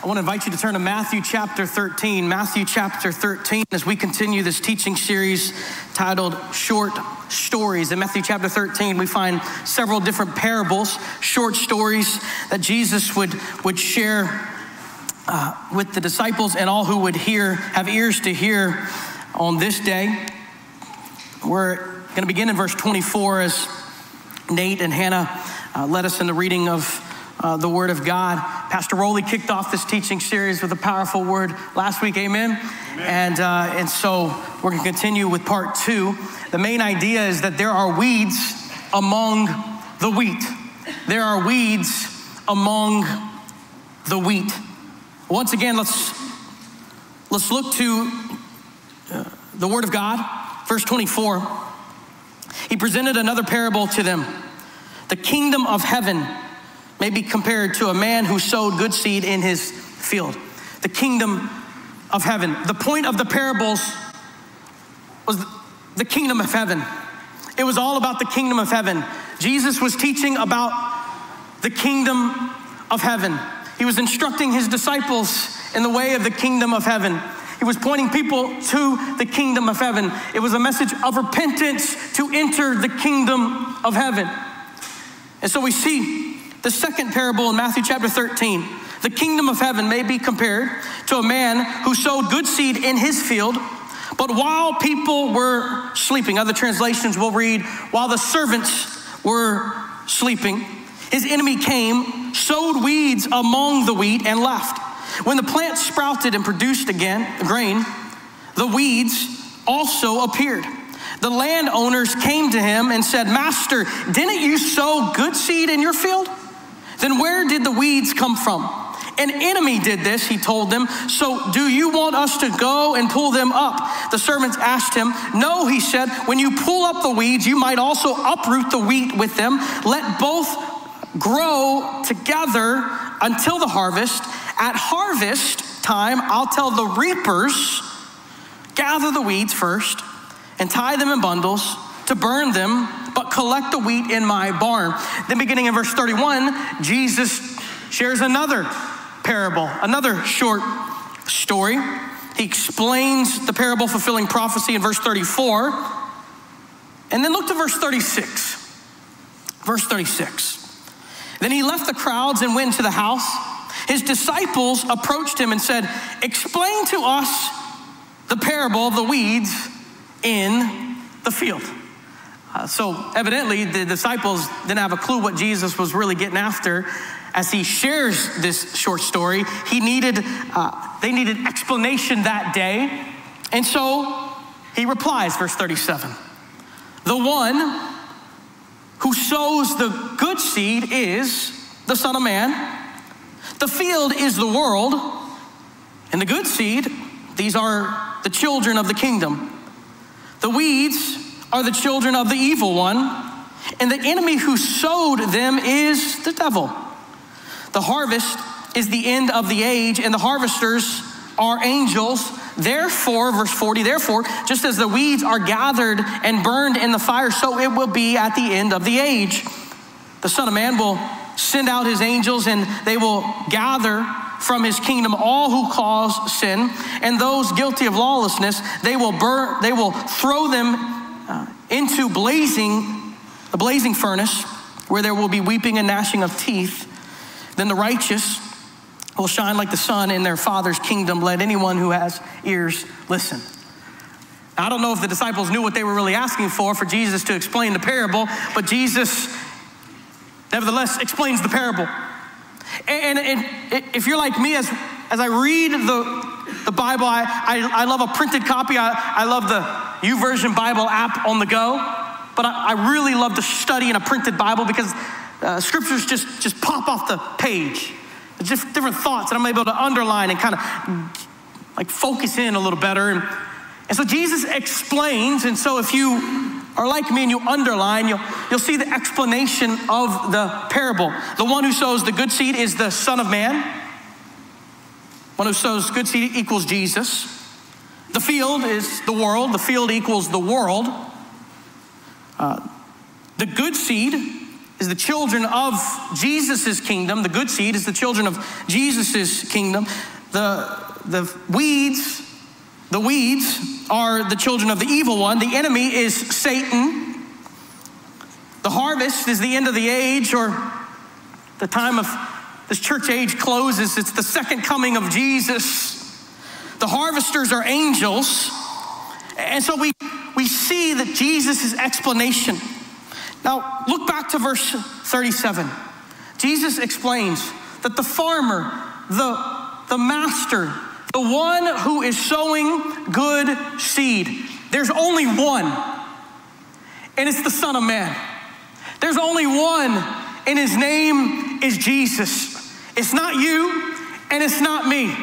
I want to invite you to turn to Matthew chapter 13. Matthew chapter 13, as we continue this teaching series titled Short Stories. In Matthew chapter 13, we find several different parables, short stories that Jesus would share with the disciples and all who would hear, have ears to hear on this day. We're going to begin in verse 24 as Nate and Hannah led us in the reading of the Word of God. Pastor Rowley kicked off this teaching series with a powerful word last week, amen. And so we're going to continue with part two. The main idea is that there are weeds among the wheat. There are weeds among the wheat. Once again, let's look to the Word of God, verse 24. He presented another parable to them. The kingdom of heaven may be compared to a man who sowed good seed in his field. The kingdom of heaven. The point of the parables was the kingdom of heaven. It was all about the kingdom of heaven. Jesus was teaching about the kingdom of heaven. He was instructing his disciples in the way of the kingdom of heaven. He was pointing people to the kingdom of heaven. It was a message of repentance to enter the kingdom of heaven. And so we see the second parable in Matthew chapter 13. The kingdom of heaven may be compared to a man who sowed good seed in his field, but while people were sleeping, other translations will read, while the servants were sleeping, his enemy came, sowed weeds among the wheat, and left. When the plant sprouted and produced again grain, the weeds also appeared. The landowners came to him and said, "Master, didn't you sow good seed in your field? Then where did the weeds come from? An enemy did this," he told them. "So do you want us to go and pull them up?" The servants asked him. "No," he said, "when you pull up the weeds, you might also uproot the wheat with them. Let both grow together until the harvest. At harvest time, I'll tell the reapers, gather the weeds first and tie them in bundles to burn them, but collect the wheat in my barn." Then beginning in verse 31, Jesus shares another parable, another short story. He explains the parable fulfilling prophecy in verse 34. And then look to verse 36. Verse 36. Then he left the crowds and went into the house. His disciples approached him and said, "Explain to us the parable of the weeds in the field." So evidently the disciples didn't have a clue what Jesus was really getting after as he shares this short story. They needed explanation that day. And so he replies, verse 37, "The one who sows the good seed is the Son of Man. The field is the world, and the good seed, these are the children of the kingdom. The weeds are the children of the evil one, and the enemy who sowed them is the devil. The harvest is the end of the age, and the harvesters are angels. Therefore," verse 40, "therefore, just as the weeds are gathered and burned in the fire, so it will be at the end of the age. The Son of Man will send out his angels, and they will gather from his kingdom all who cause sin, and those guilty of lawlessness, they will throw them into the blazing furnace, where there will be weeping and gnashing of teeth. Then the righteous will shine like the sun in their Father's kingdom. Let anyone who has ears listen." Now, I don't know if the disciples knew what they were really asking for Jesus to explain the parable, but Jesus nevertheless explains the parable. And if you're like me, as I read the Bible, I love a printed copy. I love the YouVersion Bible app on the go, but I really love to study in a printed Bible because scriptures just pop off the page. There's just different thoughts, and I'm able to underline and kind of like focus in a little better. And so Jesus explains, and so if you are like me and you underline, you'll see the explanation of the parable. The one who sows the good seed is the Son of Man. One who sows good seed equals Jesus. The field is the world. The field equals the world. The good seed is the children of Jesus's kingdom. The good seed is the children of Jesus's kingdom. The weeds are the children of the evil one. The enemy is Satan. The harvest is the end of the age, or the time of this church age closes. It's the second coming of Jesus. The harvesters are angels. And so we see that Jesus' explanation. Now, look back to verse 37. Jesus explains that the farmer, the master, the one who is sowing good seed, there's only one, and it's the Son of Man. There's only one, and his name is Jesus. It's not you, and it's not me.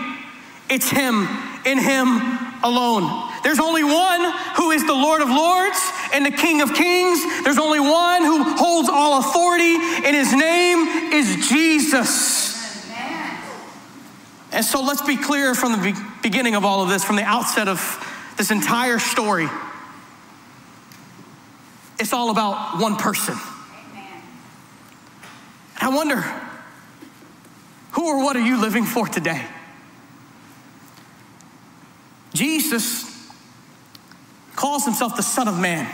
It's him, in him alone. There's only one who is the Lord of Lords and the King of Kings. There's only one who holds all authority, and his name is Jesus. Amen. And so let's be clear from the beginning of all of this, from the outset of this entire story. It's all about one person. Amen. And I wonder, who or what are you living for today? Jesus calls himself the Son of Man.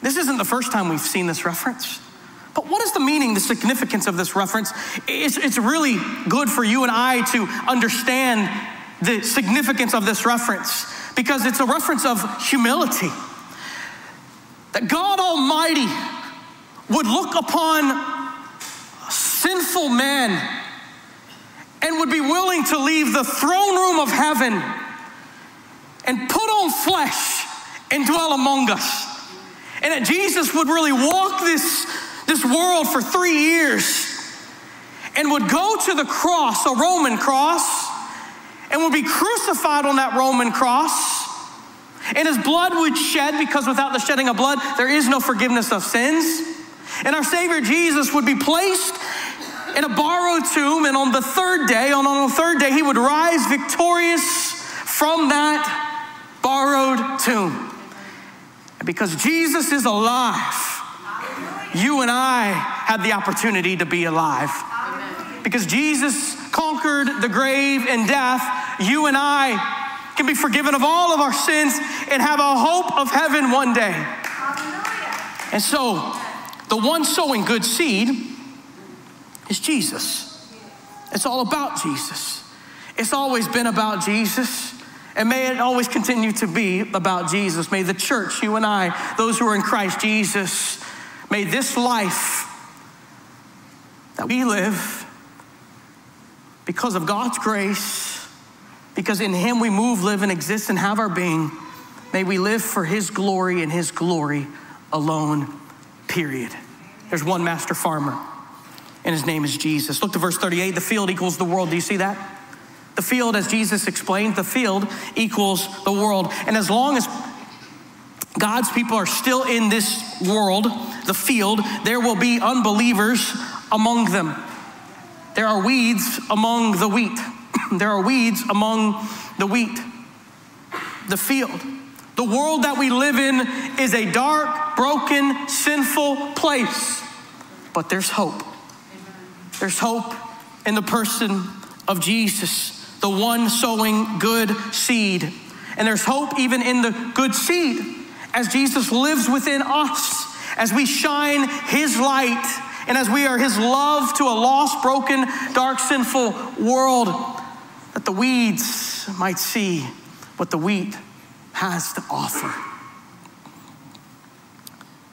This isn't the first time we've seen this reference. But what is the meaning, the significance of this reference? It's really good for you and I to understand the significance of this reference, because it's a reference of humility. That God Almighty would look upon sinful man and would be willing to leave the throne room of heaven and put on flesh and dwell among us. And that Jesus would really walk this world for 3 years and would go to the cross, a Roman cross, and would be crucified on that Roman cross. And his blood would shed, because without the shedding of blood, there is no forgiveness of sins. And our Savior Jesus would be placed in a borrowed tomb, and on the third day, he would rise victorious from that borrowed tomb. And because Jesus is alive, you and I have the opportunity to be alive. Because Jesus conquered the grave and death, you and I can be forgiven of all of our sins and have a hope of heaven one day. And so, the one sowing good seed is Jesus. It's all about Jesus. It's always been about Jesus. And may it always continue to be about Jesus. May the church, you and I, those who are in Christ Jesus, may this life that we live, because of God's grace, because in him we move, live, and exist, and have our being, may we live for his glory and his glory alone, period. There's one master farmer, and his name is Jesus. Look to verse 38, the field equals the world. Do you see that? The field, as Jesus explained, the field equals the world. And as long as God's people are still in this world, the field, there will be unbelievers among them. There are weeds among the wheat. There are weeds among the wheat. The field. The world that we live in is a dark, broken, sinful place. But there's hope. There's hope in the person of Jesus, the one sowing good seed. And there's hope even in the good seed, as Jesus lives within us, as we shine his light, and as we are his love to a lost, broken, dark, sinful world, that the weeds might see what the wheat has to offer.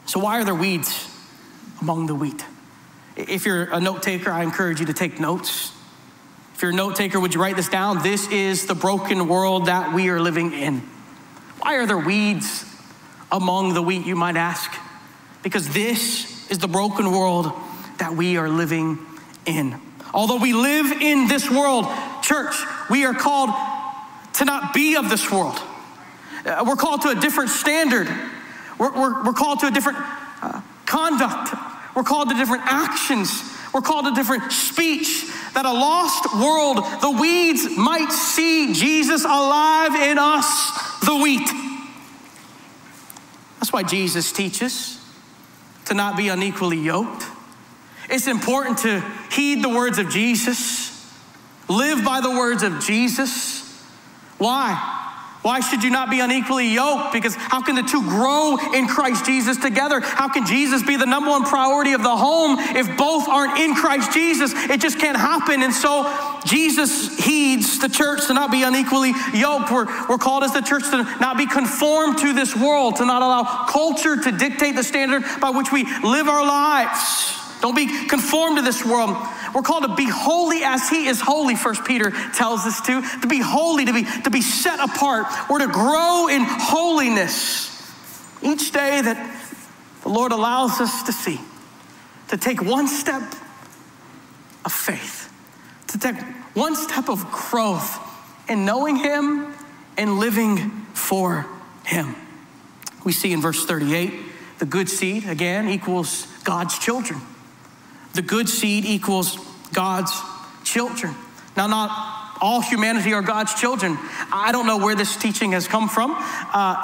So why are there weeds among the wheat? If you're a note taker, I encourage you to take notes. If you're a note taker, would you write this down? This is the broken world that we are living in. Why are there weeds among the wheat, you might ask? Because this is the broken world that we are living in. Although we live in this world, church, we are called to not be of this world. We're called to a different standard. We're called to a different conduct. We're called to different actions. We're called to different speech, that a lost world, the weeds, might see Jesus alive in us, the wheat. That's why Jesus teaches to not be unequally yoked. It's important to heed the words of Jesus. Live by the words of Jesus. Why? Why should you not be unequally yoked? Because how can the two grow in Christ Jesus together? How can Jesus be the number one priority of the home if both aren't in Christ Jesus? It just can't happen. And so Jesus heeds the church to not be unequally yoked. We're called as the church to not be conformed to this world, to not allow culture to dictate the standard by which we live our lives. Don't be conformed to this world. We're called to be holy as he is holy, 1 Peter tells us to be holy, to be set apart. We're to grow in holiness each day that the Lord allows us to see, to take one step of faith, to take one step of growth in knowing him and living for him. We see in verse 38, the good seed, again, equals God's children. The good seed equals God's children. Now, not all humanity are God's children. I don't know where this teaching has come from.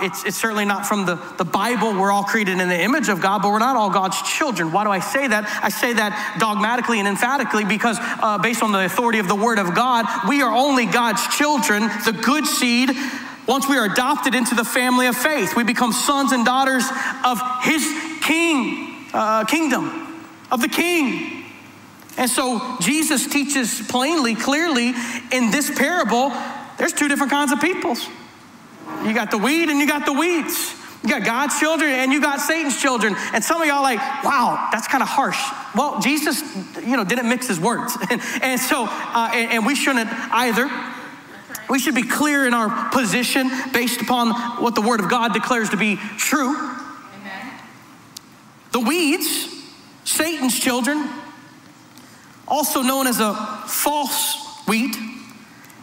It's certainly not from the Bible. We're all created in the image of God, but we're not all God's children. Why do I say that? I say that dogmatically and emphatically because based on the authority of the Word of God, we are only God's children. The good seed, once we are adopted into the family of faith, we become sons and daughters of his kingdom. Of the king. And so Jesus teaches plainly, clearly in this parable, there's two different kinds of peoples. You got the wheat and you got the weeds. You got God's children and you got Satan's children. And some of y'all like, wow, that's kind of harsh. Well, Jesus, you know, didn't mix his words. And so we shouldn't either. We should be clear in our position based upon what the Word of God declares to be true. Amen. The weeds, Satan's children, also known as a false wheat.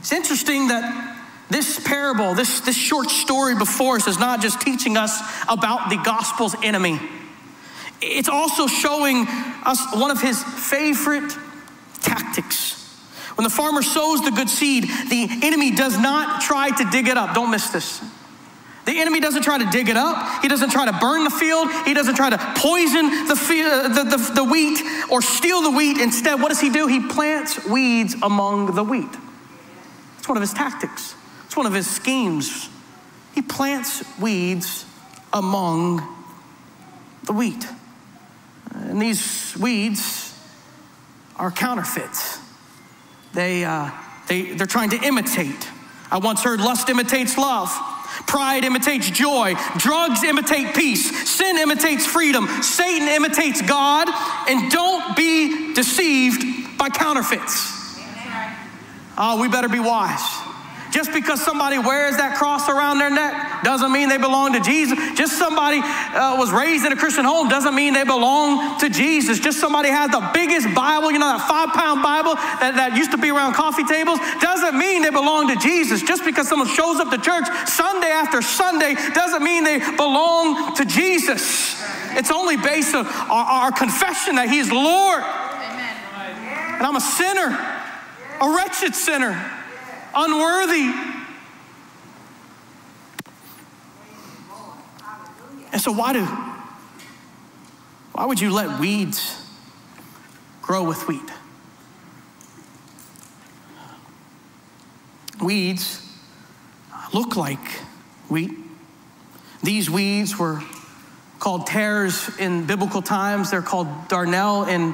It's interesting that this parable, this short story before us is not just teaching us about the gospel's enemy. It's also showing us one of his favorite tactics. When the farmer sows the good seed, the enemy does not try to dig it up. Don't miss this. The enemy doesn't try to dig it up. He doesn't try to burn the field. He doesn't try to poison the wheat or steal the wheat. Instead, what does he do? He plants weeds among the wheat. It's one of his tactics. It's one of his schemes. He plants weeds among the wheat. And these weeds are counterfeits. They're trying to imitate. I once heard lust imitates love. Pride imitates joy. Drugs imitate peace. Sin imitates freedom. Satan imitates God. And don't be deceived by counterfeits. Oh, we better be wise. Just because somebody wears that cross around their neck doesn't mean they belong to Jesus. Just somebody was raised in a Christian home doesn't mean they belong to Jesus. Just somebody has the biggest Bible, you know, that 5-pound Bible that used to be around coffee tables, doesn't mean they belong to Jesus. Just because someone shows up to church Sunday after Sunday doesn't mean they belong to Jesus. It's only based on our confession that he is Lord. Amen. And I'm a sinner, a wretched sinner. Unworthy. And so why would you let weeds grow with wheat? Weeds look like wheat. These weeds were called tares in biblical times. They're called darnel in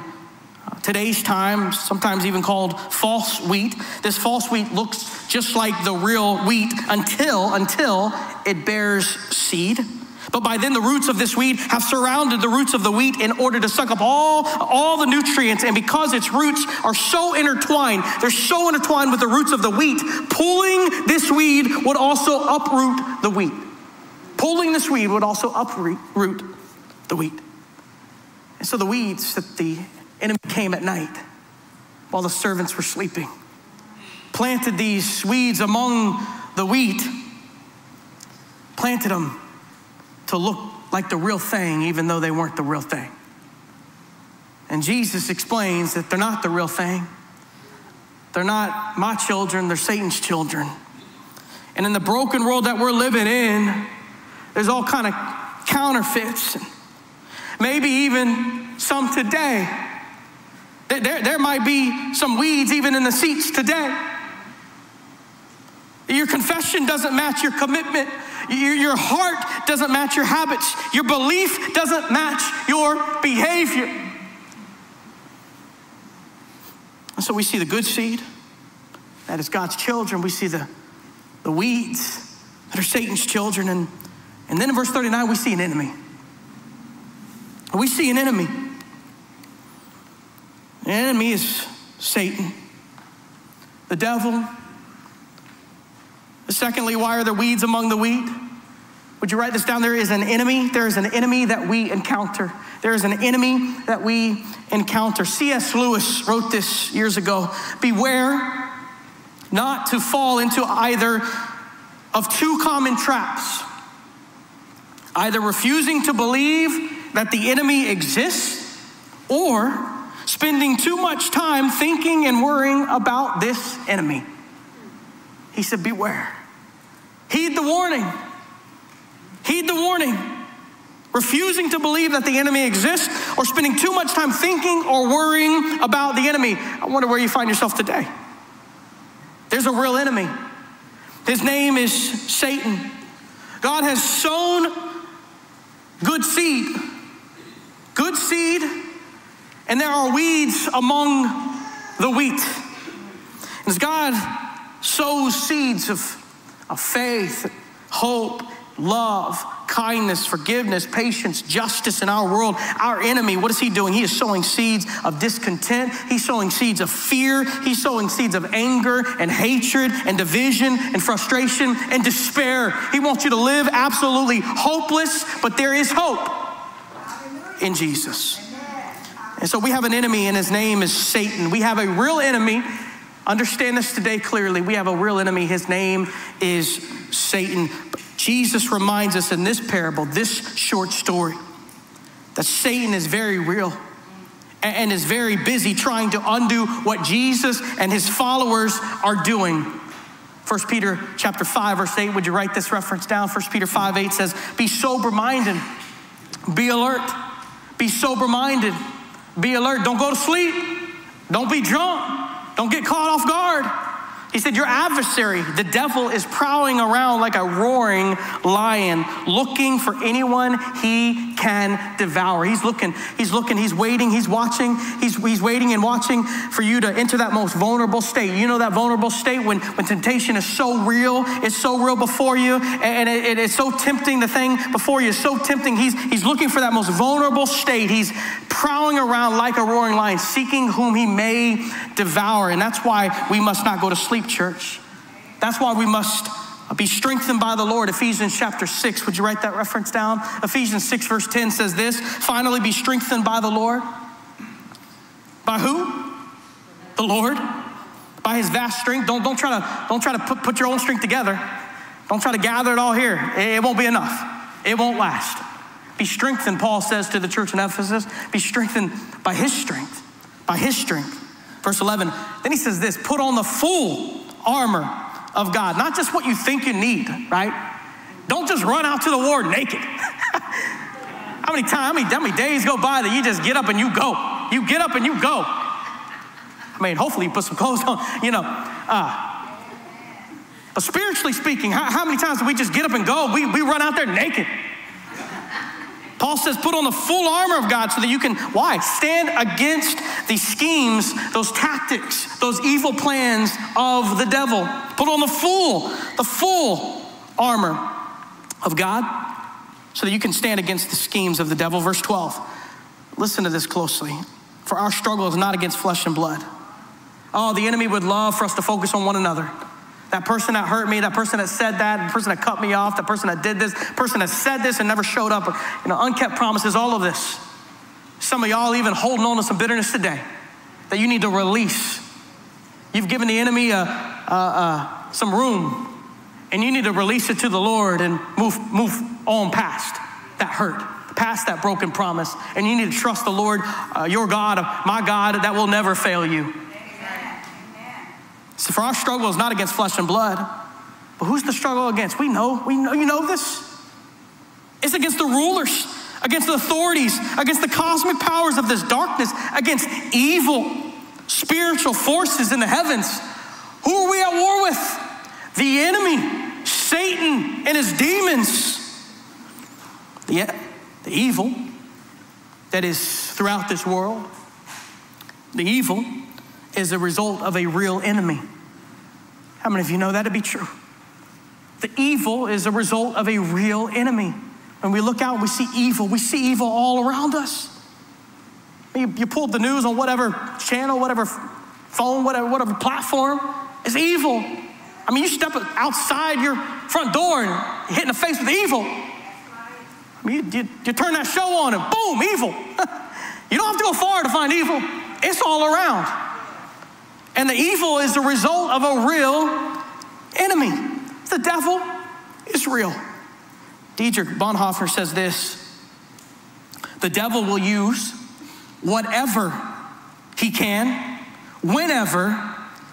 today's time, sometimes even called false wheat. This false wheat looks just like the real wheat until it bears seed. But by then the roots of this weed have surrounded the roots of the wheat in order to suck up all the nutrients. And because its roots are so intertwined, they're so intertwined with the roots of the wheat, pulling this weed would also uproot the wheat. Pulling this weed would also uproot the wheat. And so the weeds that the enemy came at night while the servants were sleeping, planted these weeds among the wheat, planted them to look like the real thing, even though they weren't the real thing. And Jesus explains that they're not the real thing. They're not my children, they're Satan's children. And in the broken world that we're living in, there's all kind of counterfeits. Maybe even some today There might be some weeds even in the seats today. Your confession doesn't match your commitment. Your heart doesn't match your habits. Your belief doesn't match your behavior. And so we see the good seed, that is God's children. We see the weeds that are Satan's children. And then in verse 39, we see an enemy. We see an enemy. The enemy is Satan, the devil. Secondly, why are there weeds among the wheat? Would you write this down? There is an enemy. There is an enemy that we encounter. There is an enemy that we encounter. C.S. Lewis wrote this years ago. Beware not to fall into either of two common traps, either refusing to believe that the enemy exists or spending too much time thinking and worrying about this enemy. He said, beware. Heed the warning. Heed the warning. Refusing to believe that the enemy exists or spending too much time thinking or worrying about the enemy. I wonder where you find yourself today. There's a real enemy. His name is Satan. God has sown good seed. Good seed, and there are weeds among the wheat. As God sows seeds of faith, hope, love, kindness, forgiveness, patience, justice in our world. Our enemy, what is he doing? He is sowing seeds of discontent. He's sowing seeds of fear. He's sowing seeds of anger and hatred and division and frustration and despair. He wants you to live absolutely hopeless, but there is hope in Jesus. And so we have an enemy, and his name is Satan. We have a real enemy. Understand this today clearly. We have a real enemy. His name is Satan. But Jesus reminds us in this parable, this short story, that Satan is very real and is very busy trying to undo what Jesus and his followers are doing. 1 Peter chapter 5, verse 8, would you write this reference down? 1 Peter 5, 8 says, be sober-minded, be alert. Be sober-minded, be alert. Don't go to sleep. Don't be drunk. Don't get caught off guard. He said, your adversary, the devil, is prowling around like a roaring lion, looking for anyone he can devour. He's looking, he's waiting, he's watching, he's waiting and watching for you to enter that most vulnerable state. You know that vulnerable state when temptation is so real, it's so real before you, and it's so tempting, the thing before you is so tempting. He's looking for that most vulnerable state. He's prowling around like a roaring lion, seeking whom he may devour. And that's why we must not go to sleep, church. That's why we must be strengthened by the Lord. Ephesians chapter 6, would you write that reference down? Ephesians 6 verse 10 says this, finally be strengthened by the Lord. By who? The Lord. By his vast strength. Don't try to put your own strength together. Don't try to gather it all here. It won't be enough. It won't last. Be strengthened, Paul says to the church in Ephesus. Be strengthened by his strength. By his strength. Verse 11. Then he says this, put on the full armor of God. Not just what you think you need, right? Don't just run out to the war naked. How many days go by that you just get up and you go? You get up and you go. I mean, hopefully you put some clothes on, you know. But spiritually speaking, how many times do we just get up and go? We run out there naked. Paul says, put on the full armor of God so that you can, why? Stand against the schemes, those tactics, those evil plans of the devil. Put on the full armor of God so that you can stand against the schemes of the devil. Verse 12, listen to this closely. For our struggle is not against flesh and blood. Oh, the enemy would love for us to focus on one another. That person that hurt me, that person that said that, the person that cut me off, that person that did this, person that said this and never showed up, or, you know, unkept promises, all of this. Some of y'all even holding on to some bitterness today that you need to release. You've given the enemy some room, and you need to release it to the Lord and move on past that hurt, past that broken promise, and you need to trust the Lord, your God, my God, that will never fail you. So for our struggle is not against flesh and blood, but who's the struggle against? We know you know this. It's against the rulers, against the authorities, against the cosmic powers of this darkness, against evil spiritual forces in the heavens. Who are we at war with? The enemy, Satan and his demons. The evil that is throughout this world, the evil is a result of a real enemy. How many of you know that to be true? The evil is a result of a real enemy. When we look out, we see evil all around us. You pulled the news on whatever channel, whatever phone, whatever platform, it's evil. I mean, you step outside your front door and you're hit in the face with evil. I mean, you turn that show on and boom, evil. You don't have to go far to find evil. It's all around. And the evil is the result of a real enemy. The devil is real. Dietrich Bonhoeffer says this: the devil will use whatever he can, whenever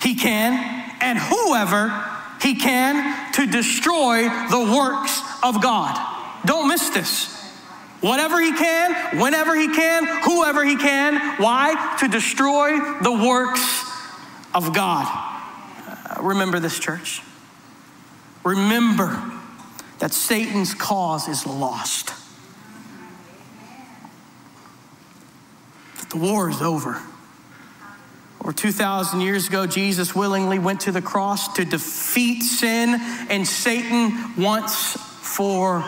he can, and whoever he can to destroy the works of God. Don't miss this. Whatever he can, whenever he can, whoever he can. Why? To destroy the works of God. Remember this, church. Remember that Satan's cause is lost. But the war is over. Over 2,000 years ago, Jesus willingly went to the cross to defeat sin and Satan once for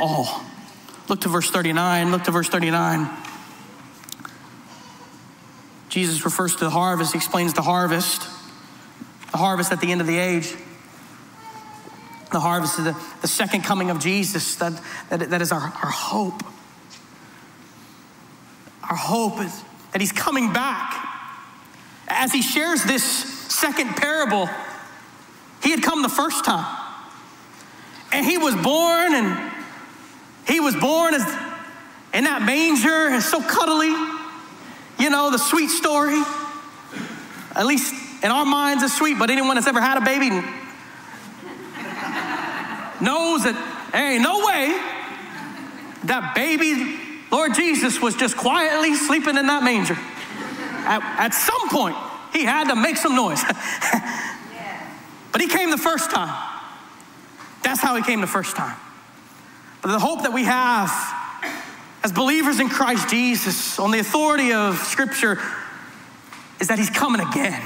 all. Look to verse 39. Look to verse 39. Jesus refers to the harvest. He explains the harvest. The harvest at the end of the age. The harvest of the second coming of Jesus. That is our hope. Our hope is that he's coming back. As he shares this second parable, he had come the first time. And he was born and he was born in that manger, and so cuddly, you know, the sweet story. At least in our minds it's sweet, but anyone that's ever had a baby knows that there ain't no way that baby, Lord Jesus, was just quietly sleeping in that manger. At some point, he had to make some noise. But he came the first time. That's how he came the first time. But the hope that we have as believers in Christ Jesus on the authority of Scripture is that he's coming again.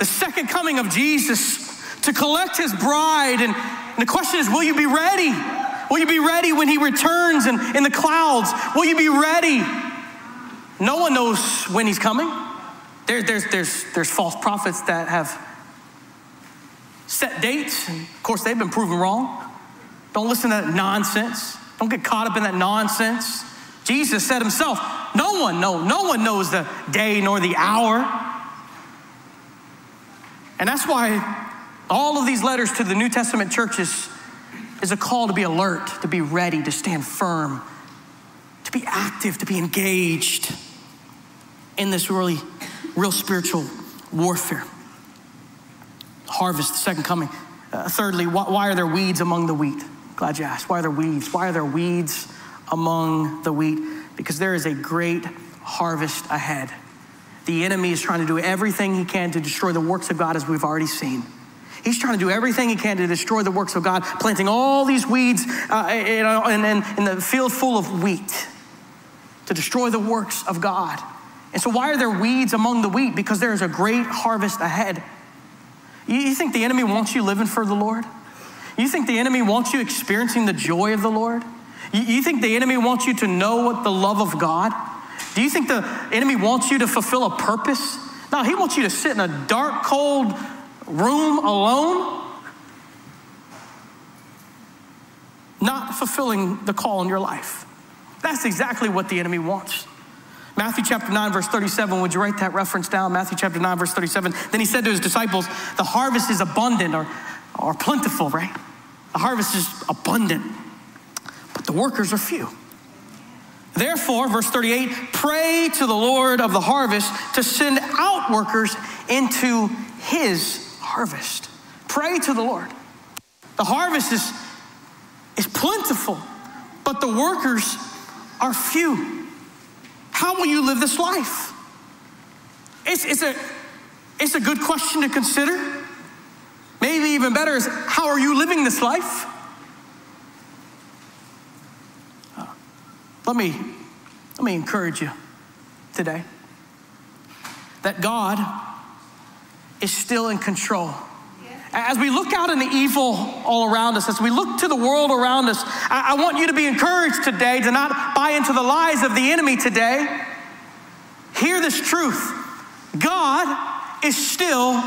The second coming of Jesus to collect his bride. And the question is, will you be ready? Will you be ready when he returns in the clouds? Will you be ready? No one knows when he's coming. There's false prophets that have set dates. And of course, they've been proven wrong. Don't listen to that nonsense. Don't get caught up in that nonsense. Jesus said himself, no one knows the day nor the hour. And that's why all of these letters to the New Testament churches is a call to be alert, to be ready, to stand firm, to be active, to be engaged in this really real spiritual warfare. Harvest, the second coming. Thirdly, why are there weeds among the wheat? Glad you asked. Why are there weeds? Why are there weeds among the wheat? Because there is a great harvest ahead. The enemy is trying to do everything he can to destroy the works of God, as we've already seen. He's trying to do everything he can to destroy the works of God, planting all these weeds in the field full of wheat to destroy the works of God. And so why are there weeds among the wheat? Because there is a great harvest ahead. You think the enemy wants you living for the Lord? You think the enemy wants you experiencing the joy of the Lord? You think the enemy wants you to know what the love of God? Do you think the enemy wants you to fulfill a purpose? No, he wants you to sit in a dark, cold room alone, not fulfilling the call in your life. That's exactly what the enemy wants. Matthew chapter 9, verse 37, would you write that reference down? Matthew chapter 9, verse 37. Then he said to his disciples, the harvest is abundant or plentiful, right? The harvest is abundant, but the workers are few. Therefore, verse 38, pray to the Lord of the harvest to send out workers into his harvest. Pray to the Lord. The harvest is plentiful, but the workers are few. How will you live this life? It's a good question to consider. Maybe even better is, how are you living this life? Let me encourage you today that God is still in control. As we look out in the evil all around us, as we look to the world around us, I want you to be encouraged today to not buy into the lies of the enemy today. Hear this truth. God is still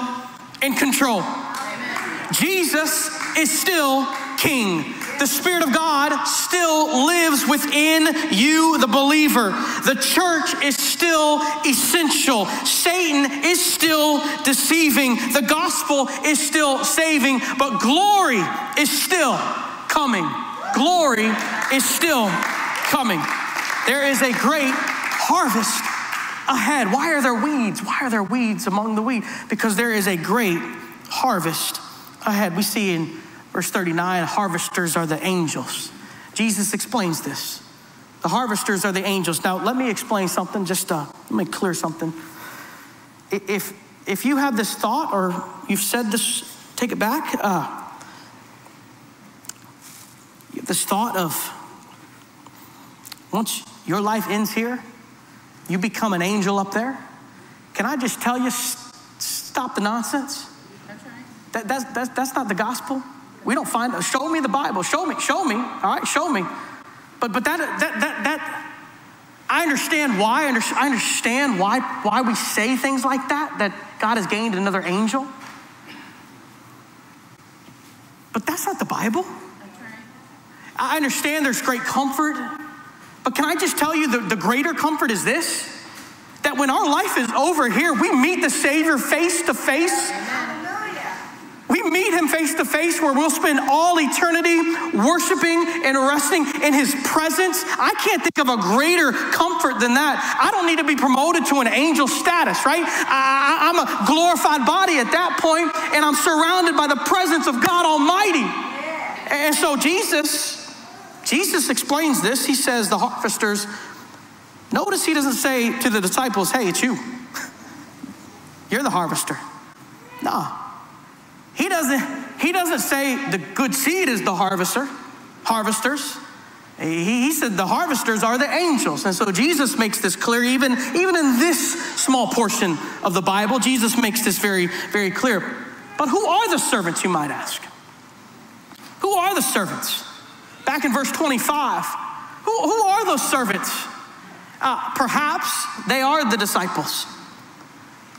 in control. Amen. Jesus is still King. The Spirit of God still lives within you, the believer. The church is still essential. Satan is still deceiving. The gospel is still saving, but glory is still coming. Glory is still coming. There is a great harvest ahead. Why are there weeds? Why are there weeds among the wheat? Because there is a great harvest ahead. We see in Verse 39, harvesters are the angels. Jesus explains this. The harvesters are the angels. Now, let me explain something, let me clear something. If you have this thought or you've said this, take it back. You have this thought of, once your life ends here, you become an angel up there. Can I just tell you, stop the nonsense? That's right. That's not the gospel. We don't find it. Show me the Bible. Show me. All right, show me. But that I understand why. I understand why we say things like that. That God has gained another angel. But that's not the Bible. I understand there's great comfort, but can I just tell you the greater comfort is this: that when our life is over here, we meet the Savior face to face. We meet him face to face, where we'll spend all eternity worshiping and resting in his presence. I can't think of a greater comfort than that. I don't need to be promoted to an angel status, right? I'm a glorified body at that point, and I'm surrounded by the presence of God Almighty. And so Jesus explains this. He says the harvesters, notice he doesn't say to the disciples, hey, it's you. You're the harvester. Nah. He doesn't say the good seed is the harvesters. He said the harvesters are the angels. And so Jesus makes this clear, even in this small portion of the Bible, Jesus makes this very, very clear. But who are the servants, you might ask? Who are the servants? Back in verse 25, who are those servants? Perhaps they are the disciples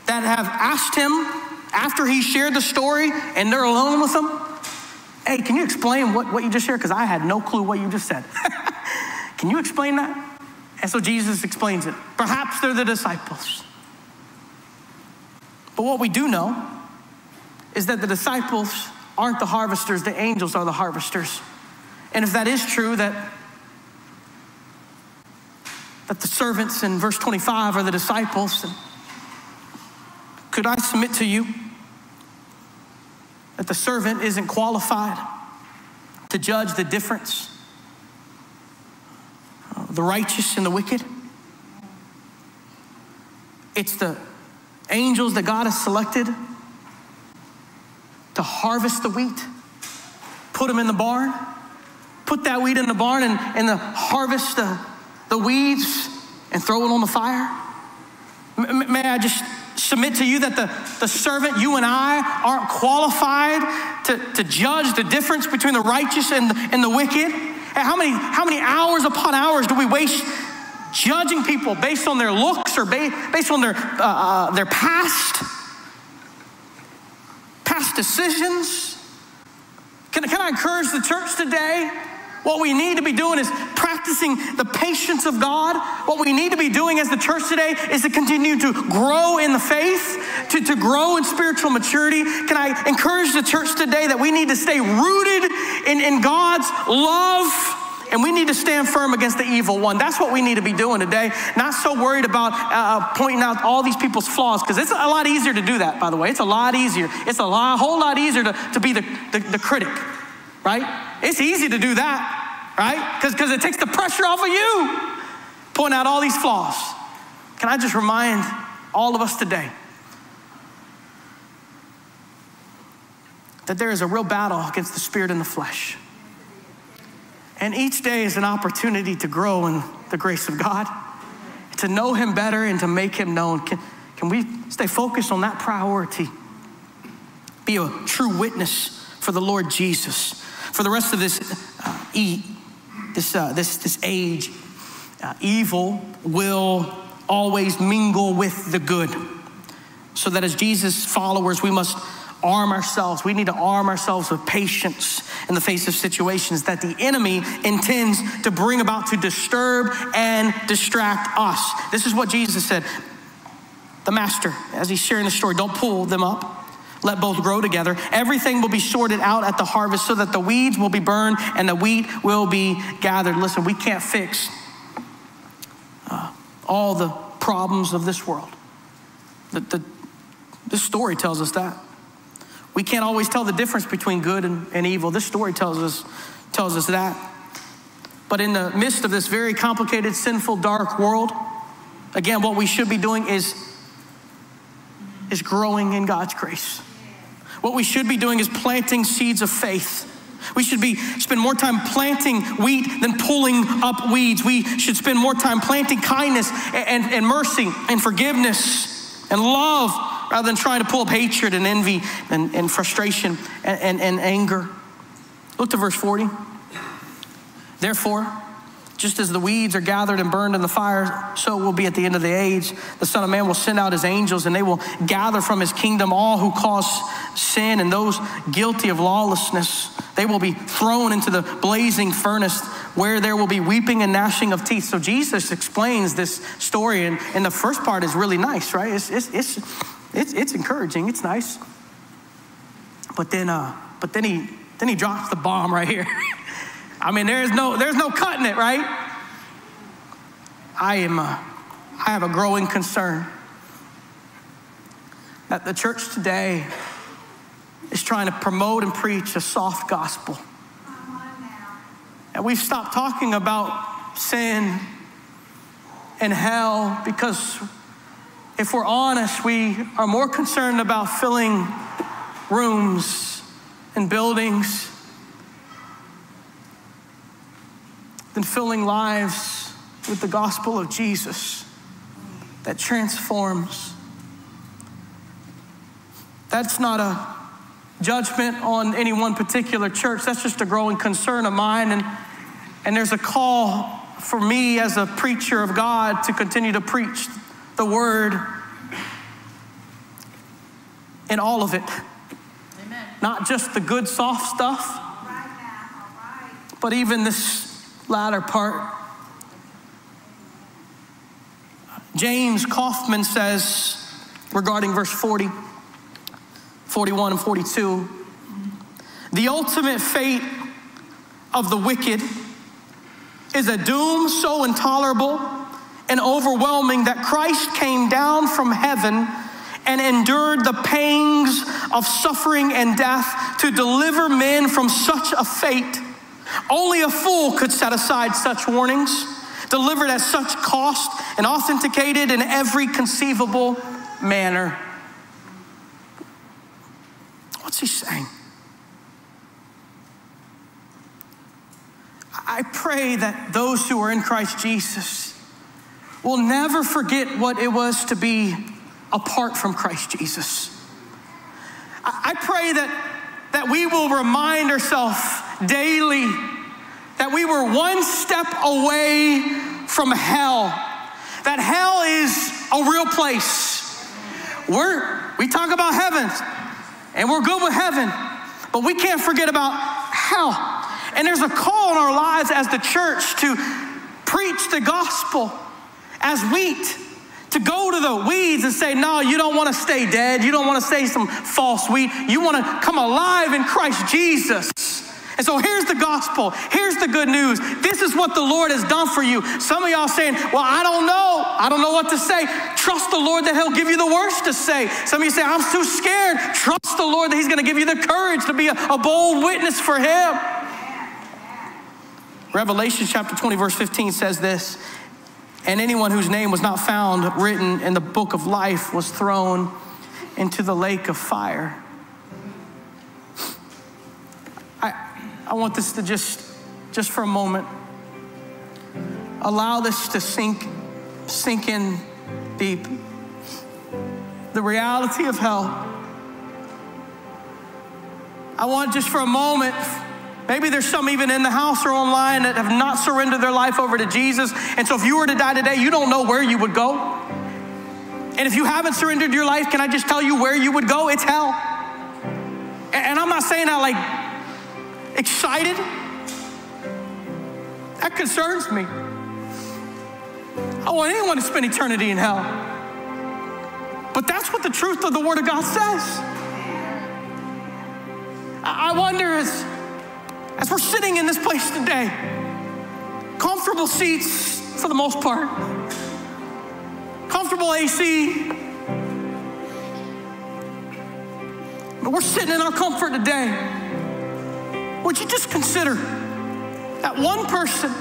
that have asked him, after he shared the story and they're alone with him, hey, can you explain what you just shared? Because I had no clue what you just said. Can you explain that? And so Jesus explains it. Perhaps they're the disciples. But what we do know is that the disciples aren't the harvesters, the angels are the harvesters. And if that is true, that the servants in verse 25 are the disciples, could I submit to you that the servant isn't qualified to judge the difference, the righteous and the wicked? It's the angels that God has selected to harvest the wheat, put them in the barn, put that wheat in the barn and harvest the weeds and throw it on the fire. May I just submit to you that the servant, you and I, aren't qualified to judge the difference between the righteous and the wicked? How many hours upon hours do we waste judging people based on their looks or based on their past decisions? Can I encourage the church today? What we need to be doing is practicing the patience of God. What we need to be doing as the church today is to continue to grow in the faith, to grow in spiritual maturity. Can I encourage the church today that we need to stay rooted in God's love, and we need to stand firm against the evil one? That's what we need to be doing today. Not so worried about pointing out all these people's flaws, because it's a lot easier to do that, by the way. It's a lot easier. It's a whole lot easier to be the critic, right? It's easy to do that. right? Because it takes the pressure off of you, point out all these flaws. Can I just remind all of us today that there is a real battle against the spirit and the flesh. And each day is an opportunity to grow in the grace of God, to know him better and to make him known. Can we stay focused on that priority? Be a true witness for the Lord Jesus. For the rest of this age, evil will always mingle with the good. So that as Jesus' followers, we must arm ourselves. We need to arm ourselves with patience in the face of situations that the enemy intends to bring about to disturb and distract us. This is what Jesus said. The master, as he's sharing the story, don't pull them up. Let both grow together. Everything will be sorted out at the harvest so that the weeds will be burned and the wheat will be gathered. Listen, we can't fix all the problems of this world. This story tells us that. We can't always tell the difference between good and evil. This story tells us that. But in the midst of this very complicated, sinful, dark world, again, what we should be doing is growing in God's grace. What we should be doing is planting seeds of faith. We should spend more time planting wheat than pulling up weeds. We should spend more time planting kindness and mercy and forgiveness and love rather than trying to pull up hatred and envy and frustration and anger. Look to verse 40. Therefore, just as the weeds are gathered and burned in the fire, so will be at the end of the age. The Son of Man will send out his angels, and they will gather from his kingdom all who cause sin and those guilty of lawlessness. They will be thrown into the blazing furnace where there will be weeping and gnashing of teeth. So Jesus explains this story, and the first part is really nice, right? It's encouraging. It's nice. But then he drops the bomb right here. I mean, there's no cutting it, right? I have a growing concern that the church today is trying to promote and preach a soft gospel. And we've stopped talking about sin and hell because if we're honest, we are more concerned about filling rooms and buildings than filling lives with the gospel of Jesus that transforms. That's not a judgment on any one particular church. That's just a growing concern of mine. And there's a call for me as a preacher of God to continue to preach the word in all of it. Amen. Not just the good soft stuff, but even this latter part. James Kaufman says regarding verse 40, 41 and 42, the ultimate fate of the wicked is a doom so intolerable and overwhelming that Christ came down from heaven and endured the pangs of suffering and death to deliver men from such a fate. Only a fool could set aside such warnings, delivered at such cost and authenticated in every conceivable manner. What's he saying? I pray that those who are in Christ Jesus will never forget what it was to be apart from Christ Jesus. I pray that we will remind ourselves daily that we were one step away from hell, that hell is a real place. We talk about heaven, and we're good with heaven, but we can't forget about hell. And there's a call in our lives as the church to preach the gospel as wheat, to go to the weeds and say, no, you don't want to stay dead. You don't want to stay some false wheat. You want to come alive in Christ Jesus. And so here's the gospel. Here's the good news. This is what the Lord has done for you. Some of y'all saying, well, I don't know. I don't know what to say. Trust the Lord that he'll give you the words to say. Some of you say, I'm too scared. Trust the Lord that he's going to give you the courage to be a bold witness for him. Revelation chapter 20, verse 15 says this, and anyone whose name was not found written in the book of life was thrown into the lake of fire. I want this to just for a moment, allow this to sink in deep. The reality of hell. I want just for a moment, maybe there's some even in the house or online that have not surrendered their life over to Jesus. And so if you were to die today, you don't know where you would go. And if you haven't surrendered your life, can I just tell you where you would go? It's hell. And I'm not saying that like excited. That concerns me. I don't want anyone to spend eternity in hell. But that's what the truth of the Word of God says. I wonder as we're sitting in this place today, comfortable seats for the most part, comfortable AC, but we're sitting in our comfort today. Would you just consider that one person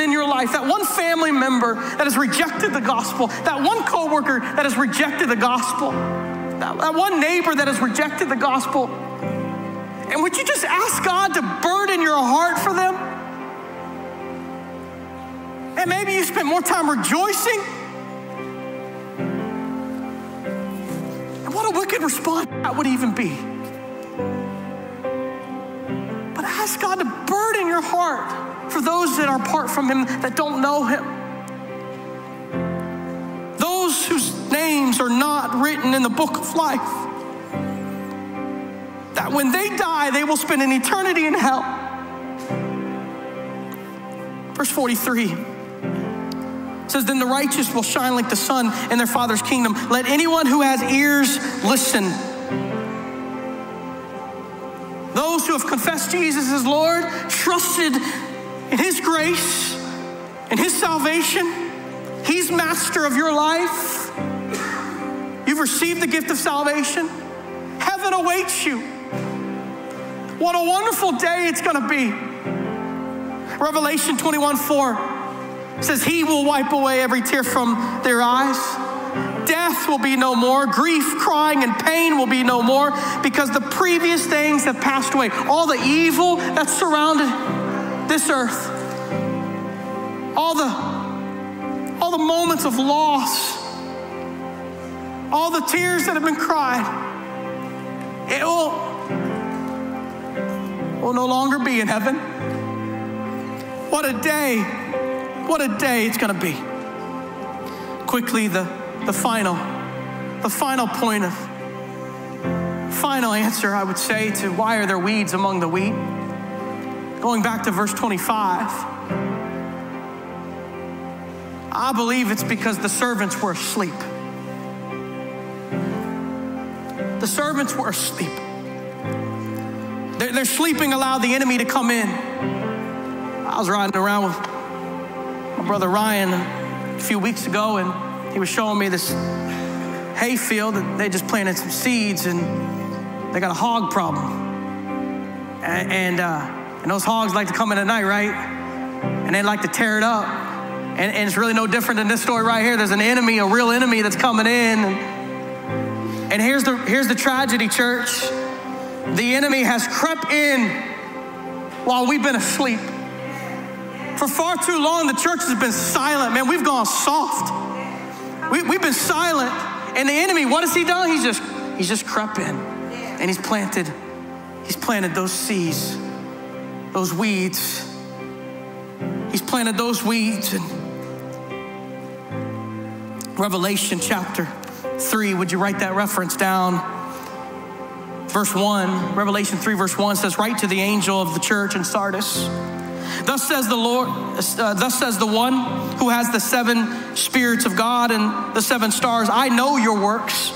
in your life, that one family member that has rejected the gospel, that one coworker that has rejected the gospel, that one neighbor that has rejected the gospel. And would you just ask God to burden your heart for them? And maybe you spend more time rejoicing. And what a wicked response that would even be. But ask God to burden your heart for those that are apart from him, that don't know him. Those whose names are not written in the book of life. That when they die, they will spend an eternity in hell. Verse 43 says, then the righteous will shine like the sun in their Father's kingdom. Let anyone who has ears listen. Those who have confessed Jesus as Lord, trusted in his grace, in his salvation, he's master of your life. You've received the gift of salvation. Heaven awaits you. What a wonderful day it's gonna be. Revelation 21:4 says, he will wipe away every tear from their eyes. Death will be no more. Grief, crying, and pain will be no more, because the previous things have passed away. All the evil that surrounded this earth, all the moments of loss, all the tears that have been cried, it will no longer be in heaven. What a day it's going to be. Quickly, the final point of, final answer, I would say, to why are there weeds among the wheat? Going back to verse 25, I believe it's because the servants were asleep. The servants were asleep. Their sleeping allowed the enemy to come in. I was riding around with my brother Ryan a few weeks ago, and he was showing me this hay field, and they just planted some seeds, and they got a hog problem. And those hogs like to come in at night, right? And they like to tear it up. And it's really no different than this story right here. There's an enemy, a real enemy that's coming in. And here's the tragedy, church. The enemy has crept in while we've been asleep. For far too long, the church has been silent. Man, we've gone soft. We've been silent. And the enemy, what has he done? He's just crept in. And he's planted those seeds. Those weeds. He's planted those weeds. And Revelation chapter 3, would you write that reference down? Verse 1, Revelation 3 verse 1 says, write to the angel of the church in Sardis. Thus says the Lord, thus says the one who has the 7 spirits of God and the 7 stars, I know your works.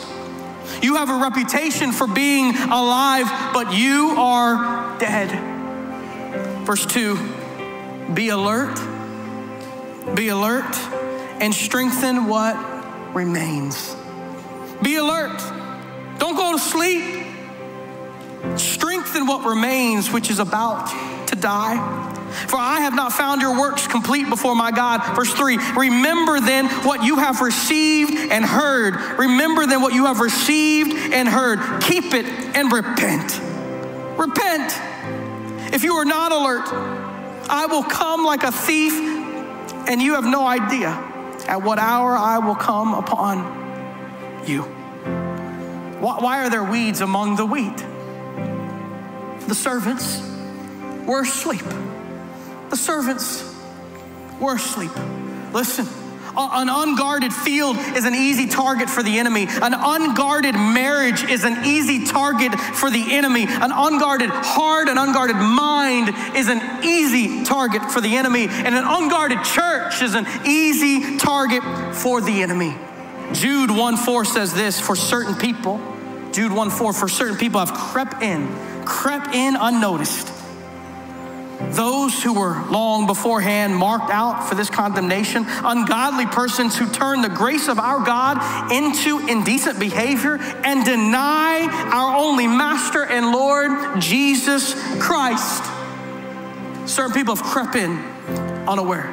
You have a reputation for being alive, but you are dead. Verse 2, be alert, and strengthen what remains. Be alert. Don't go to sleep. Strengthen what remains, which is about to die. For I have not found your works complete before my God. Verse 3, remember then what you have received and heard. Remember then what you have received and heard. Keep it and repent. Repent. If you are not alert, I will come like a thief, and you have no idea at what hour I will come upon you. Why are there weeds among the wheat? The servants were asleep. The servants were asleep. Listen, an unguarded field is an easy target for the enemy. An unguarded marriage is an easy target for the enemy. An unguarded heart, an unguarded mind is an easy target for the enemy. And an unguarded church is an easy target for the enemy. Jude 1:4 says this, for certain people, Jude 1:4, for certain people have crept in unnoticed. Those who were long beforehand marked out for this condemnation, ungodly persons who turn the grace of our God into indecent behavior and deny our only master and Lord, Jesus Christ. Certain people have crept in unaware.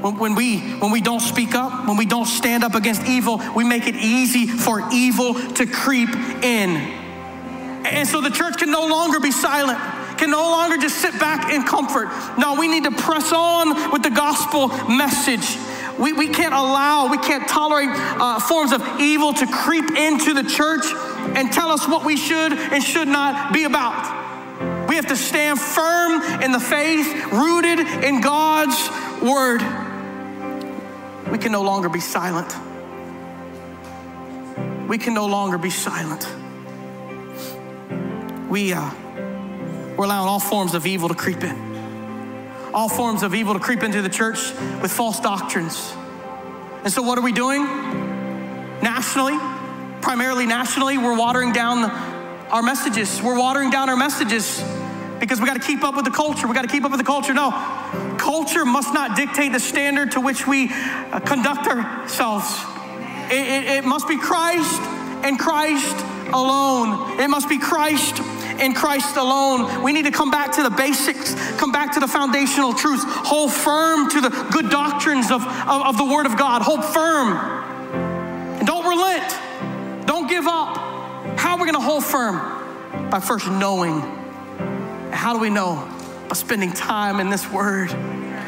When we don't speak up, when we don't stand up against evil, we make it easy for evil to creep in. And so the church can no longer be silent, can no longer just sit back in comfort. No, we need to press on with the gospel message. We can't allow, we can't tolerate forms of evil to creep into the church and tell us what we should and should not be about. We have to stand firm in the faith, rooted in God's word. We can no longer be silent. We can no longer be silent. We're allowing all forms of evil to creep in. All forms of evil to creep into the church with false doctrines. And so what are we doing? Nationally, primarily nationally, we're watering down our messages. We're watering down our messages because we gotta keep up with the culture. We gotta keep up with the culture. No, culture must not dictate the standard to which we conduct ourselves. It must be Christ and Christ alone. It must be Christ in Christ alone. We need to come back to the basics, come back to the foundational truths, hold firm to the good doctrines of the Word of God. Hold firm. And don't relent. Don't give up. How are we gonna hold firm? By first knowing. And how do we know? By spending time in this Word,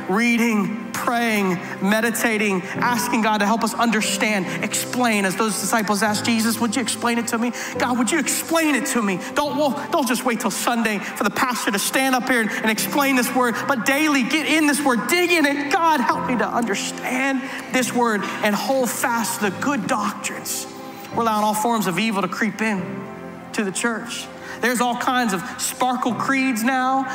reading, praying, meditating, asking God to help us understand, explain, as those disciples asked Jesus, would you explain it to me? God, would you explain it to me? Don't just wait till Sunday for the pastor to stand up here and explain this word, but daily get in this word, dig in it. God, help me to understand this word and hold fast the good doctrines. We're allowing all forms of evil to creep in to the church. There's all kinds of sparkle creeds now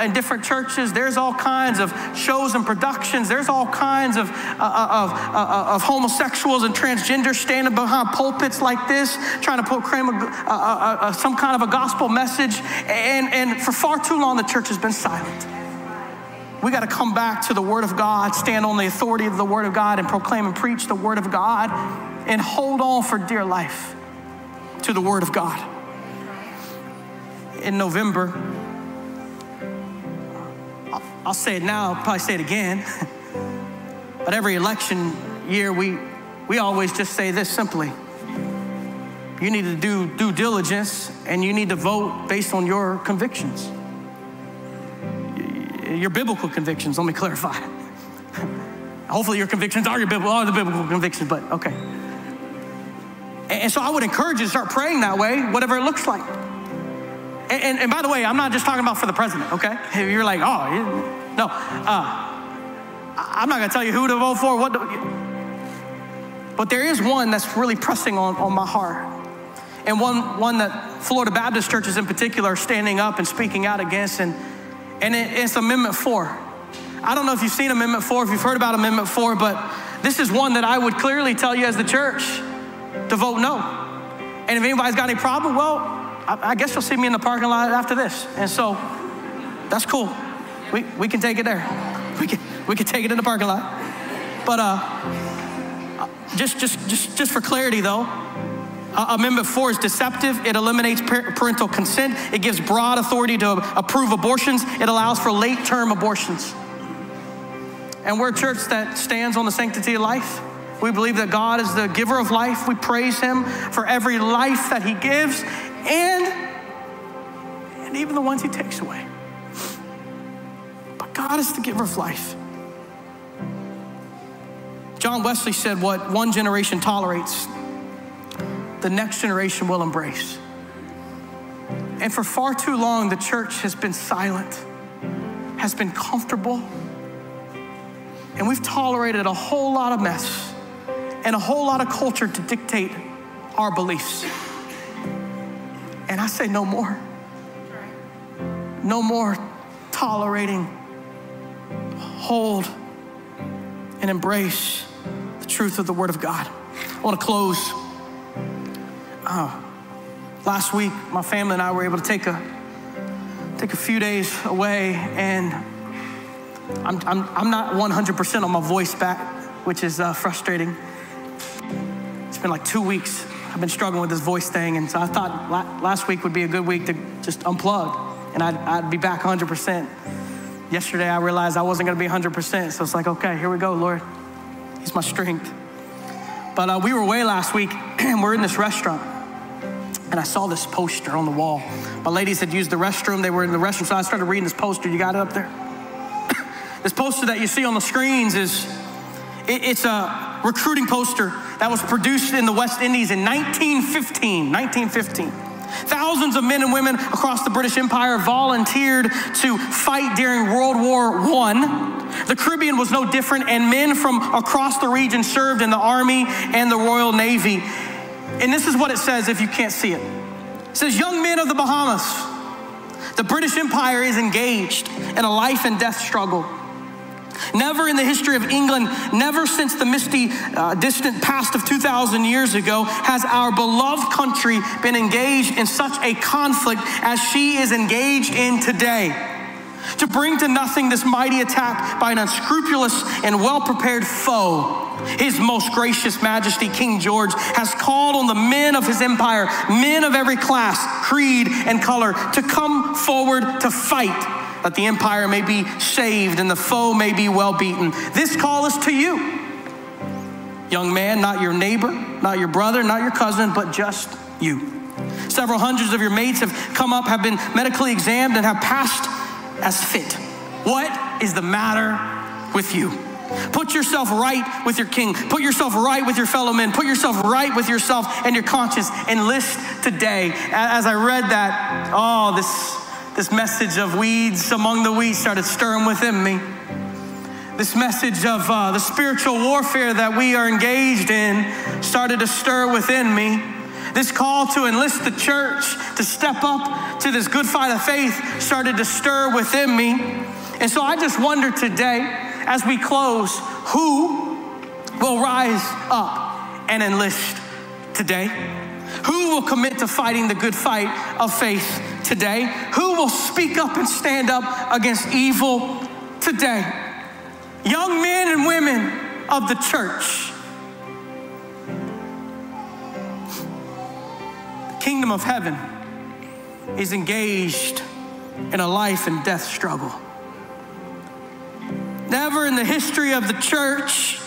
in different churches. There's all kinds of shows and productions. There's all kinds of homosexuals and transgenders standing behind pulpits like this, trying to proclaim some kind of a gospel message. And for far too long, the church has been silent. We gotta come back to the Word of God, stand on the authority of the Word of God and proclaim and preach the Word of God and hold on for dear life to the Word of God. In November, I'll say it now, I'll probably say it again, but every election year, we always just say this simply. You need to do due diligence and you need to vote based on your convictions. Your biblical convictions, let me clarify. Hopefully your convictions are the biblical convictions, but okay. And so I would encourage you to start praying that way, whatever it looks like. And by the way, I'm not just talking about for the president, okay? If you're like, oh, yeah. No. I'm not gonna tell you who to vote for, but there is one that's really pressing on my heart. And one that Florida Baptist churches in particular are standing up and speaking out against, and it's Amendment 4. I don't know if you've seen Amendment 4, if you've heard about Amendment 4, but this is one that I would clearly tell you as the church to vote no. And if anybody's got any problem, well, I guess you'll see me in the parking lot after this. And so that's cool. We can take it there. We can take it in the parking lot. But just for clarity though, Amendment 4 is deceptive. It eliminates parental consent. It gives broad authority to approve abortions. It allows for late-term abortions. And we're a church that stands on the sanctity of life. We believe that God is the giver of life. We praise him for every life that he gives and even the ones he takes away. But God is the giver of life. John Wesley said, what one generation tolerates, the next generation will embrace. And for far too long, the church has been silent, has been comfortable, and we've tolerated a whole lot of mess and a whole lot of culture to dictate our beliefs. And I say no more. No more tolerating. Hold and embrace the truth of the Word of God. I want to close. Last week, my family and I were able to take a few days away, and I'm not 100% on my voice back, which is frustrating. It's been like 2 weeks. I've been struggling with this voice thing, and so I thought last week would be a good week to just unplug, and I'd be back 100%. Yesterday, I realized I wasn't going to be 100%, so it's like, okay, here we go, Lord. He's my strength. But we were away last week, and we're in this restaurant. And I saw this poster on the wall. My ladies had used the restroom. They were in the restroom, so I started reading this poster. You got it up there? This poster that you see on the screens is, it's a recruiting poster that was produced in the West Indies in 1915. Thousands of men and women across the British Empire volunteered to fight during World War I. The Caribbean was no different, and men from across the region served in the Army and the Royal Navy. And this is what it says if you can't see it. It says, young men of the Bahamas, the British Empire is engaged in a life and death struggle. Never in the history of England, never since the misty, distant past of 2,000 years ago has our beloved country been engaged in such a conflict as she is engaged in today. To bring to nothing this mighty attack by an unscrupulous and well-prepared foe, His Most Gracious Majesty, King George, has called on the men of his empire, men of every class, creed, and color, to come forward to fight, that the empire may be saved and the foe may be well beaten. This call is to you, young man, not your neighbor, not your brother, not your cousin, but just you. Several hundreds of your mates have come up, have been medically examined, and have passed as fit. What is the matter with you? Put yourself right with your king. Put yourself right with your fellow men. Put yourself right with yourself and your conscience. And list today. As I read that, oh, this message of weeds among the wheat started stirring within me. This message of the spiritual warfare that we are engaged in started to stir within me. This call to enlist the church, to step up to this good fight of faith, started to stir within me. And so I just wonder today, as we close, who will rise up and enlist today? Who will commit to fighting the good fight of faith today? Who will speak up and stand up against evil today? Young men and women of the church, the kingdom of heaven is engaged in a life and death struggle. Never in the history of the church,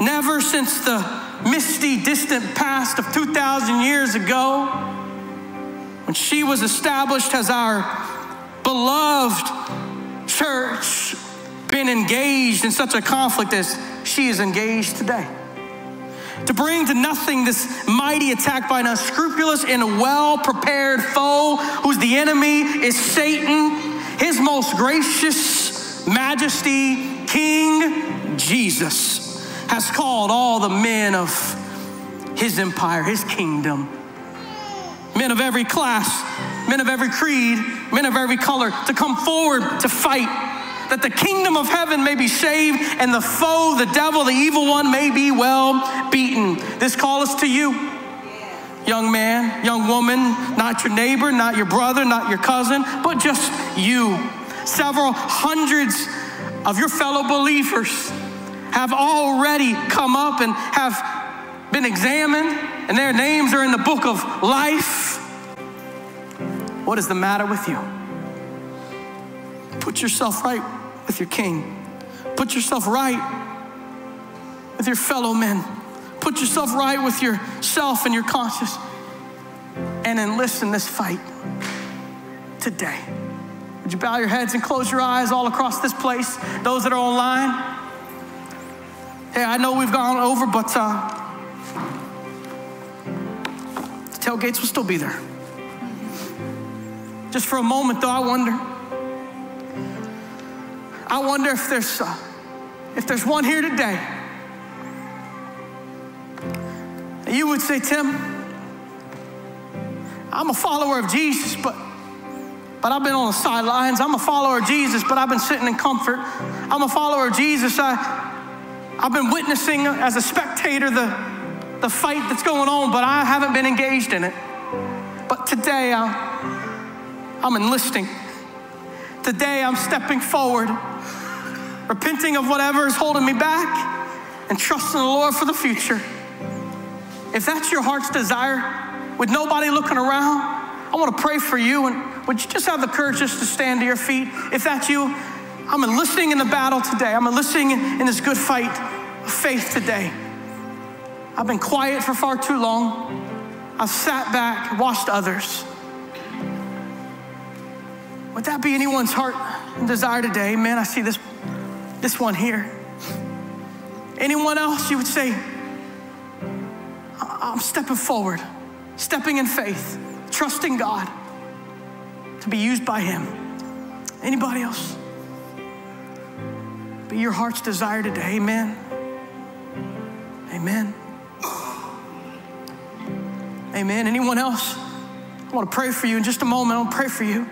never since the misty, distant past of 2,000 years ago, when she was established as our beloved church, been engaged in such a conflict as she is engaged today. To bring to nothing this mighty attack by an unscrupulous and well-prepared foe, whose the enemy is Satan, His Most Gracious Majesty, King Jesus, has called all the men of his empire, his kingdom, men of every class, men of every creed, men of every color, to come forward to fight, that the kingdom of heaven may be saved and the foe, the devil, the evil one, may be well beaten. This call is to you, young man, young woman, not your neighbor, not your brother, not your cousin, but just you. Several hundreds of your fellow believers have already come up and have been examined and their names are in the book of life. What is the matter with you? Put yourself right with your king. Put yourself right with your fellow men. Put yourself right with yourself and your conscience. And enlist in this fight today. Would you bow your heads and close your eyes all across this place? Those that are online. Hey, I know we've gone over, but the tailgates will still be there. Just for a moment, though, I wonder if there's one here today. You would say, Tim, I'm a follower of Jesus, but I've been on the sidelines. I'm a follower of Jesus, but I've been sitting in comfort. I'm a follower of Jesus. I've been witnessing as a spectator the fight that's going on, but I haven't been engaged in it. But today, I'm enlisting. Today, I'm stepping forward, repenting of whatever is holding me back and trusting the Lord for the future. If that's your heart's desire, with nobody looking around, I want to pray for you. And would you just have the courage just to stand to your feet? If that's you, I'm enlisting in the battle today. I'm enlisting in this good fight of faith today. I've been quiet for far too long. I've sat back, watched others. Would that be anyone's heart and desire today? Man, I see this one here. Anyone else you would say, I'm stepping forward, stepping in faith, trusting God to be used by him. Anybody else? Be your heart's desire today. Amen. Amen. Amen. Anyone else? I want to pray for you in just a moment. I'll pray for you.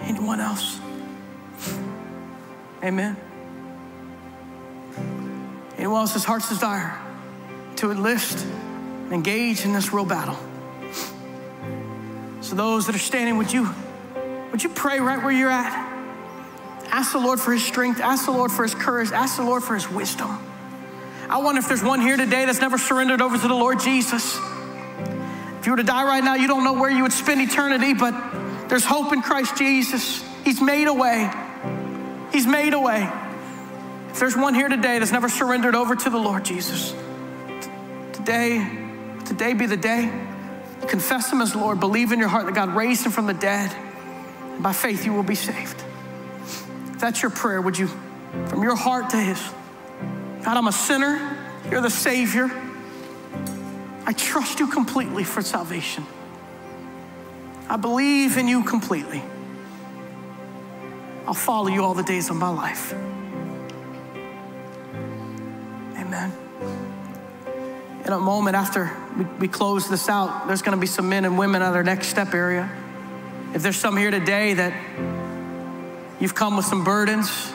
Anyone else? Amen. Anyone else's heart's desire to enlist and engage in this real battle? So those that are standing, would you pray right where you're at? Ask the Lord for his strength. Ask the Lord for his courage. Ask the Lord for his wisdom. I wonder if there's one here today that's never surrendered over to the Lord Jesus. If you were to die right now, you don't know where you would spend eternity, but there's hope in Christ Jesus. He's made a way. He's made a way. If there's one here today that's never surrendered over to the Lord Jesus, today be the day. Confess him as Lord. Believe in your heart that God raised him from the dead. And by faith, you will be saved. If that's your prayer, would you, from your heart to his, God, I'm a sinner. You're the Savior. I trust you completely for salvation. I believe in you completely. I'll follow you all the days of my life. Amen. In a moment after we close this out, there's going to be some men and women at our next step area. If there's some here today that you've come with some burdens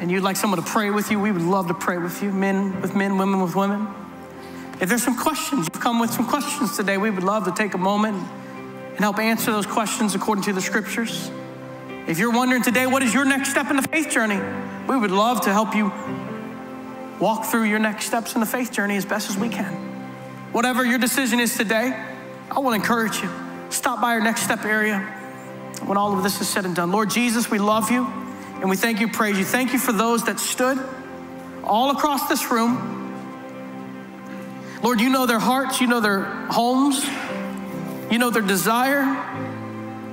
and you'd like someone to pray with you, we would love to pray with you, men with men, women with women. If there's some questions, you've come with some questions today, we would love to take a moment and help answer those questions according to the scriptures. If you're wondering today, what is your next step in the faith journey? We would love to help you walk through your next steps in the faith journey as best as we can. Whatever your decision is today, I want to encourage you. Stop by our next step area when all of this is said and done. Lord Jesus, we love you and we thank you, praise you. Thank you for those that stood all across this room. Lord, you know their hearts, you know their homes, you know their desire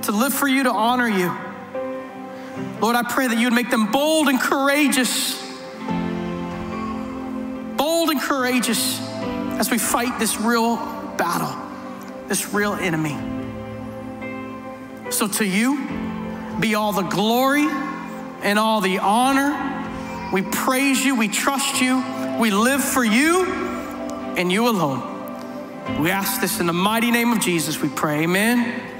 to live for you, to honor you. Lord, I pray that you would make them bold and courageous. Bold and courageous as we fight this real battle, this real enemy. So to you be all the glory and all the honor. We praise you, we trust you, we live for you and you alone. We ask this in the mighty name of Jesus, we pray, amen.